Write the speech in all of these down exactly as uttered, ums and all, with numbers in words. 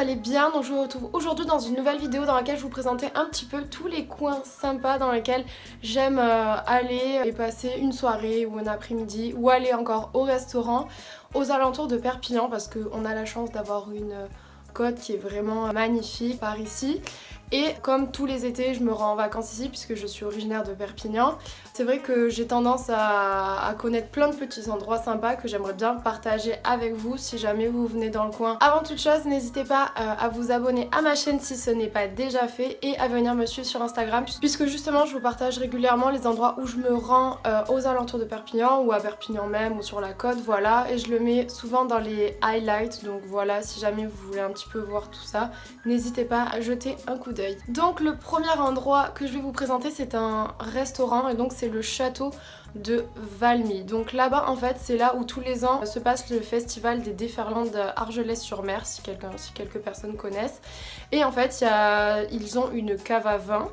allez bien, donc je vous retrouve aujourd'hui dans une nouvelle vidéo dans laquelle je vous présentais un petit peu tous les coins sympas dans lesquels j'aime aller et passer une soirée ou un après-midi, ou aller encore au restaurant aux alentours de Perpignan, parce qu'on a la chance d'avoir une côte qui est vraiment magnifique par ici. Et comme tous les étés, je me rends en vacances ici puisque je suis originaire de Perpignan. C'est vrai que j'ai tendance à, à connaître plein de petits endroits sympas que j'aimerais bien partager avec vous si jamais vous venez dans le coin. Avant toute chose, n'hésitez pas à vous abonner à ma chaîne si ce n'est pas déjà fait et à venir me suivre sur Instagram puisque justement je vous partage régulièrement les endroits où je me rends euh, aux alentours de Perpignan ou à Perpignan même ou sur la côte, voilà. Et je le mets souvent dans les highlights, donc voilà, si jamais vous voulez un petit peu voir tout ça, n'hésitez pas à jeter un coup d'œil. Donc le premier endroit que je vais vous présenter, c'est un restaurant et donc c'est le château de Valmy. Donc là-bas, en fait, c'est là où tous les ans se passe le festival des Déferlantes d'Argelès-sur-Mer, si, si quelques personnes connaissent. Et en fait, y a, ils ont une cave à vin.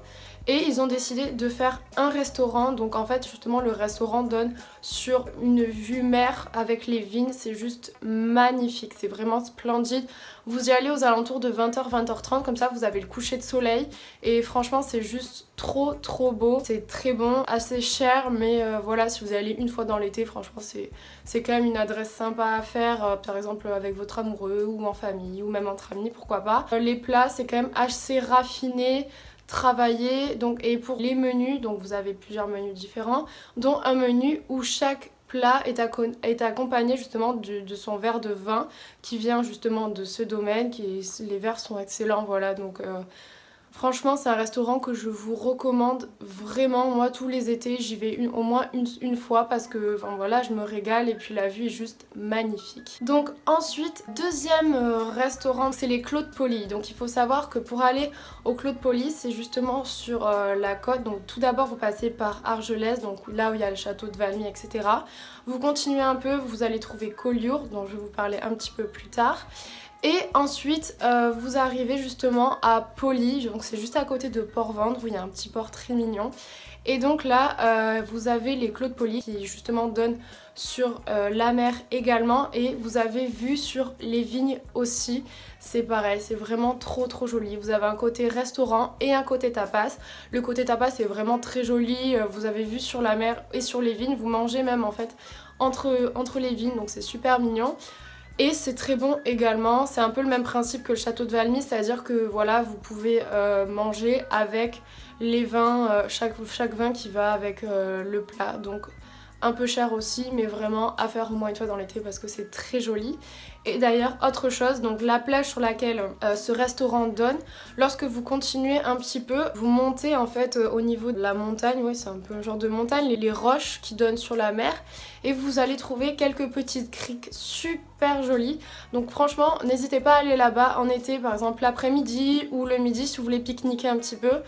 Et ils ont décidé de faire un restaurant, donc en fait justement le restaurant donne sur une vue mer avec les vignes, c'est juste magnifique, c'est vraiment splendide. Vous y allez aux alentours de vingt heures, vingt heures trente, comme ça vous avez le coucher de soleil et franchement c'est juste trop trop beau, c'est très bon, assez cher mais euh, voilà, si vous y allez une fois dans l'été, franchement c'est quand même une adresse sympa à faire, euh, par exemple avec votre amoureux ou en famille ou même entre amis, pourquoi pas. Euh, les plats c'est quand même assez raffiné, travailler, donc, et pour les menus, donc vous avez plusieurs menus différents, dont un menu où chaque plat est, est accompagné justement du, de son verre de vin qui vient justement de ce domaine, qui est, les verres sont excellents, voilà, donc euh, franchement c'est un restaurant que je vous recommande vraiment, moi tous les étés j'y vais une, au moins une, une fois parce que enfin, voilà, je me régale et puis la vue est juste magnifique. Donc ensuite, deuxième restaurant, c'est les Clos de Paulilles. Donc il faut savoir que pour aller au Clos de Paulilles, c'est justement sur euh, la côte, donc tout d'abord vous passez par Argelès, donc là où il y a le château de Valmy, et cetera. Vous continuez un peu, vous allez trouver Collioure, dont je vais vous parler un petit peu plus tard. Et ensuite, euh, vous arrivez justement à Paulilles, donc c'est juste à côté de Port Vendre où il y a un petit port très mignon. Et donc là, euh, vous avez les Clos de Paulilles qui justement donnent sur euh, la mer également et vous avez vu sur les vignes aussi. C'est pareil, c'est vraiment trop trop joli. Vous avez un côté restaurant et un côté tapas. Le côté tapas est vraiment très joli, vous avez vu sur la mer et sur les vignes, vous mangez même en fait entre, entre les vignes, donc c'est super mignon. Et c'est très bon également, c'est un peu le même principe que le château de Valmy, c'est-à-dire que voilà, vous pouvez euh, manger avec les vins, euh, chaque, chaque vin qui va avec euh, le plat, donc un peu cher aussi, mais vraiment à faire au moins une fois dans l'été parce que c'est très joli. Et d'ailleurs, autre chose, donc la plage sur laquelle euh, ce restaurant donne, lorsque vous continuez un petit peu, vous montez en fait euh, au niveau de la montagne, oui c'est un peu un genre de montagne, les, les roches qui donnent sur la mer, et vous allez trouver quelques petites criques super joli. Donc franchement n'hésitez pas à aller là-bas en été, par exemple l'après-midi ou le midi si vous voulez pique-niquer un petit peu, et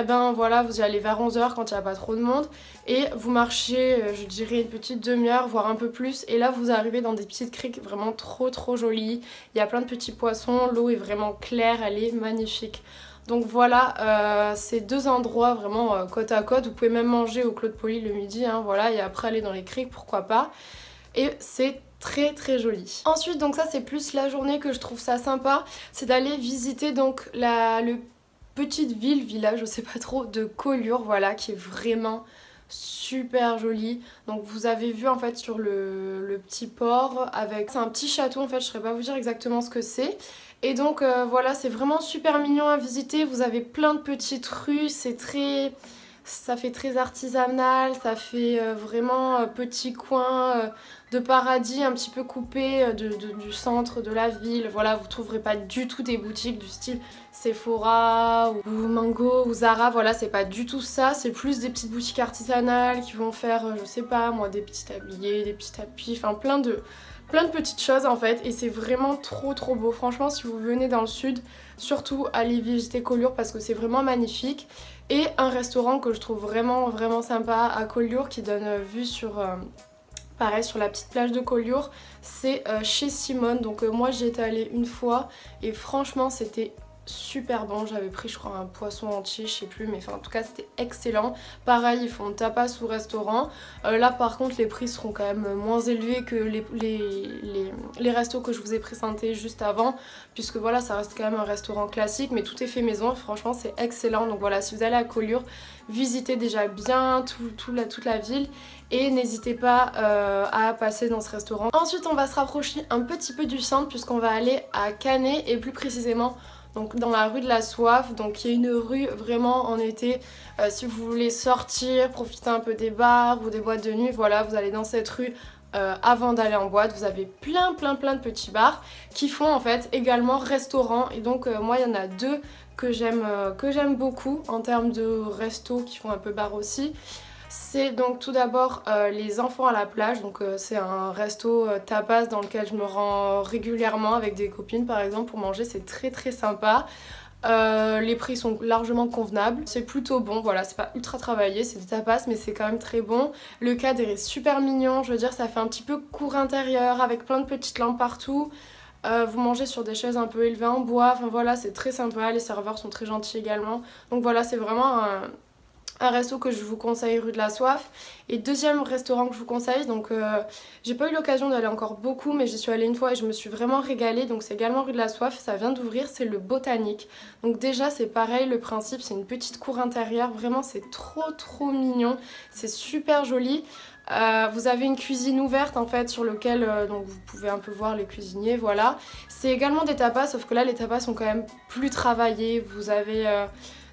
eh ben voilà, vous y allez vers onze heures quand il n'y a pas trop de monde et vous marchez je dirais une petite demi-heure voire un peu plus et là vous arrivez dans des petites criques vraiment trop trop jolies, il y a plein de petits poissons, l'eau est vraiment claire, elle est magnifique. Donc voilà, euh, ces deux endroits vraiment euh, côte à côte, vous pouvez même manger au Clos de Paulilles le midi, hein, voilà, et après aller dans les criques pourquoi pas, et c'est très très joli. Ensuite, donc ça c'est plus la journée que je trouve ça sympa, c'est d'aller visiter donc la le petite ville, village, je sais pas trop, de Collioure, voilà, qui est vraiment super jolie. Donc vous avez vu en fait sur le, le petit port, avec c'est un petit château en fait, je saurais pas vous dire exactement ce que c'est. Et donc euh, voilà, c'est vraiment super mignon à visiter, vous avez plein de petites rues, c'est très... ça fait très artisanal, ça fait vraiment petit coin de paradis un petit peu coupé de, de, du centre de la ville. Voilà, vous trouverez pas du tout des boutiques du style Sephora ou Mango ou Zara, voilà, c'est pas du tout ça. C'est plus des petites boutiques artisanales qui vont faire, je sais pas moi, des petits tabliers, des petits tapis, enfin plein de... plein de petites choses en fait, et c'est vraiment trop trop beau. Franchement, si vous venez dans le sud, surtout allez visiter Collioure parce que c'est vraiment magnifique. Et un restaurant que je trouve vraiment vraiment sympa à Collioure qui donne vue sur euh, pareil sur la petite plage de Collioure, c'est euh, Chez Simone. Donc euh, moi j'y étais allée une fois et franchement c'était super bon. J'avais pris je crois un poisson entier, je sais plus, mais enfin en tout cas c'était excellent. Pareil, ils font tapas ou restaurant. Euh, là par contre les prix seront quand même moins élevés que les, les, les, les restos que je vous ai présentés juste avant, puisque voilà, ça reste quand même un restaurant classique, mais tout est fait maison, franchement c'est excellent. Donc voilà, si vous allez à Collioure, visitez déjà bien tout, tout la, toute la ville et n'hésitez pas euh, à passer dans ce restaurant. Ensuite on va se rapprocher un petit peu du centre puisqu'on va aller à Canet, et plus précisément donc dans la rue de la Soif, donc qui est une rue vraiment en été, euh, si vous voulez sortir, profiter un peu des bars ou des boîtes de nuit, voilà, vous allez dans cette rue euh, avant d'aller en boîte. Vous avez plein plein plein de petits bars qui font en fait également restaurant, et donc euh, moi il y en a deux que j'aime euh, que j'aime beaucoup en termes de restos qui font un peu bar aussi. C'est donc tout d'abord euh, Les enfants à la plage, donc euh, c'est un resto euh, tapas dans lequel je me rends régulièrement avec des copines par exemple pour manger, c'est très très sympa. Euh, les prix sont largement convenables, c'est plutôt bon, voilà, c'est pas ultra travaillé, c'est des tapas mais c'est quand même très bon. Le cadre est super mignon, je veux dire ça fait un petit peu cour intérieure avec plein de petites lampes partout. Euh, vous mangez sur des chaises un peu élevées en bois, enfin voilà c'est très sympa, les serveurs sont très gentils également. Donc voilà, c'est vraiment un... un resto que je vous conseille, rue de la Soif. Et deuxième restaurant que je vous conseille, donc euh, j'ai pas eu l'occasion d'aller encore beaucoup, mais j'y suis allée une fois et je me suis vraiment régalée, donc c'est également rue de la Soif, ça vient d'ouvrir, c'est le Botanique. Donc déjà c'est pareil, le principe c'est une petite cour intérieure, vraiment c'est trop trop mignon, c'est super joli. Euh, vous avez une cuisine ouverte en fait sur laquelle euh, donc vous pouvez un peu voir les cuisiniers, voilà. C'est également des tapas, sauf que là les tapas sont quand même plus travaillés, vous avez... Euh,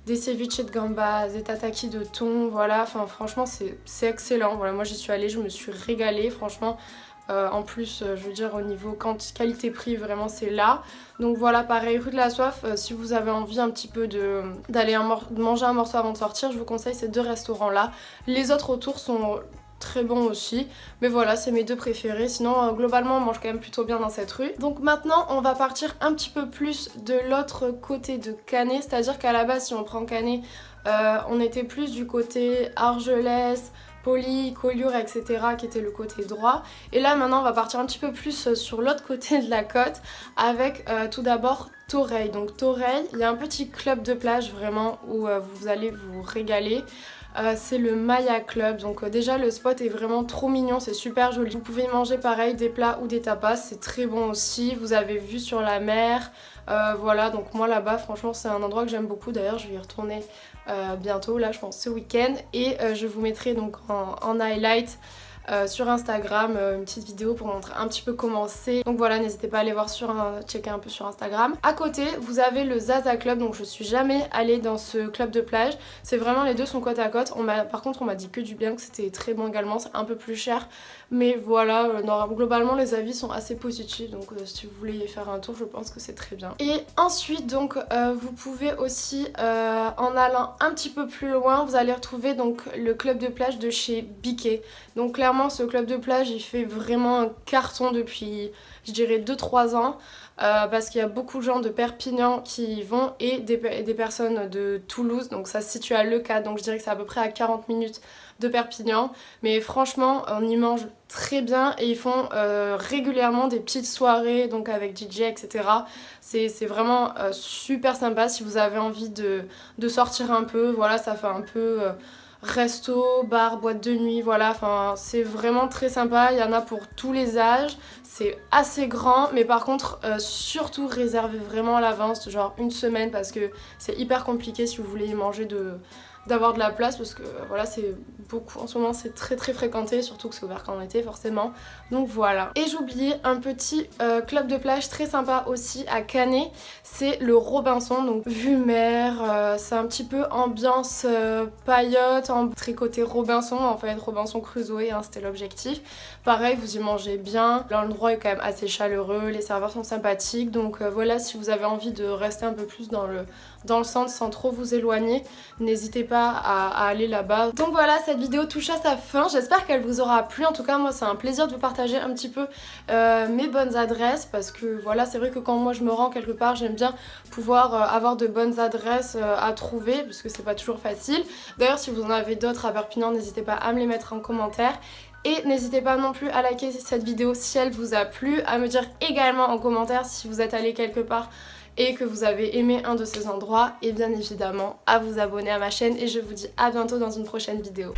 des ceviches de gambas, des tataki de thon, voilà, enfin franchement c'est excellent, voilà, moi j'y suis allée, je me suis régalée, franchement, euh, en plus euh, je veux dire au niveau qualité-prix vraiment c'est là, donc voilà pareil rue de la Soif, euh, si vous avez envie un petit peu d'aller manger un morceau avant de sortir, je vous conseille ces deux restaurants là, les autres autour sont... très bon aussi, mais voilà c'est mes deux préférés, sinon euh, globalement on mange quand même plutôt bien dans cette rue. Donc maintenant on va partir un petit peu plus de l'autre côté de Canet, c'est à dire qu'à la base si on prend Canet euh, on était plus du côté Argelès, Paulilles, Collioure, et cetera qui était le côté droit, et là maintenant on va partir un petit peu plus sur l'autre côté de la côte avec euh, tout d'abord Toreilles. Donc Toreilles, il y a un petit club de plage vraiment où euh, vous allez vous régaler. Euh, c'est le Maya Club, donc euh, déjà le spot est vraiment trop mignon, c'est super joli. Vous pouvez manger pareil des plats ou des tapas, c'est très bon aussi, vous avez vu sur la mer, euh, voilà, donc moi là-bas franchement c'est un endroit que j'aime beaucoup, d'ailleurs je vais y retourner euh, bientôt, là je pense ce week-end, et euh, je vous mettrai donc en, en highlight Euh, sur Instagram euh, une petite vidéo pour montrer un petit peu comment c'est, donc voilà n'hésitez pas à aller voir sur un, checker un peu sur Instagram. À côté vous avez le Zaza Club, donc je suis jamais allée dans ce club de plage, c'est vraiment les deux sont côte à côte. On par contre on m'a dit que du bien, que c'était très bon également, c'est un peu plus cher mais voilà euh, non, globalement les avis sont assez positifs, donc euh, si vous voulez y faire un tour je pense que c'est très bien. Et ensuite donc euh, vous pouvez aussi euh, en allant un petit peu plus loin vous allez retrouver donc le club de plage de chez Biquet, donc là ce club de plage il fait vraiment un carton depuis je dirais deux trois ans euh, parce qu'il y a beaucoup de gens de Perpignan qui y vont et des, et des personnes de Toulouse, donc ça se situe à Leucate, donc je dirais que c'est à peu près à quarante minutes de Perpignan, mais franchement on y mange très bien et ils font euh, régulièrement des petites soirées donc avec D J etc, c'est vraiment euh, super sympa si vous avez envie de, de sortir un peu, voilà ça fait un peu... Euh, resto, bar, boîte de nuit, voilà, enfin c'est vraiment très sympa, il y en a pour tous les âges, c'est assez grand, mais par contre euh, surtout réservez vraiment à l'avance, genre une semaine, parce que c'est hyper compliqué si vous voulez y manger de... d'avoir de la place, parce que voilà c'est beaucoup en ce moment, c'est très très fréquenté, surtout que c'est ouvert qu'en été forcément, donc voilà. Et j'oubliais un petit euh, club de plage très sympa aussi à Canet, c'est le Robinson, donc vue mer, euh, c'est un petit peu ambiance euh, paillote, en tricoté Robinson en fait, Robinson Crusoe hein, c'était l'objectif. Pareil vous y mangez bien, l'endroit est quand même assez chaleureux, les serveurs sont sympathiques, donc euh, voilà si vous avez envie de rester un peu plus dans le, dans le centre sans trop vous éloigner, n'hésitez pas à, à aller là-bas. Donc voilà, cette vidéo touche à sa fin, j'espère qu'elle vous aura plu, en tout cas moi c'est un plaisir de vous partager un petit peu euh, mes bonnes adresses, parce que voilà c'est vrai que quand moi je me rends quelque part j'aime bien pouvoir euh, avoir de bonnes adresses euh, à trouver, parce que c'est pas toujours facile. D'ailleurs si vous en avez d'autres à Perpignan n'hésitez pas à me les mettre en commentaire. Et n'hésitez pas non plus à liker cette vidéo si elle vous a plu, à me dire également en commentaire si vous êtes allé quelque part et que vous avez aimé un de ces endroits, et bien évidemment à vous abonner à ma chaîne, et je vous dis à bientôt dans une prochaine vidéo.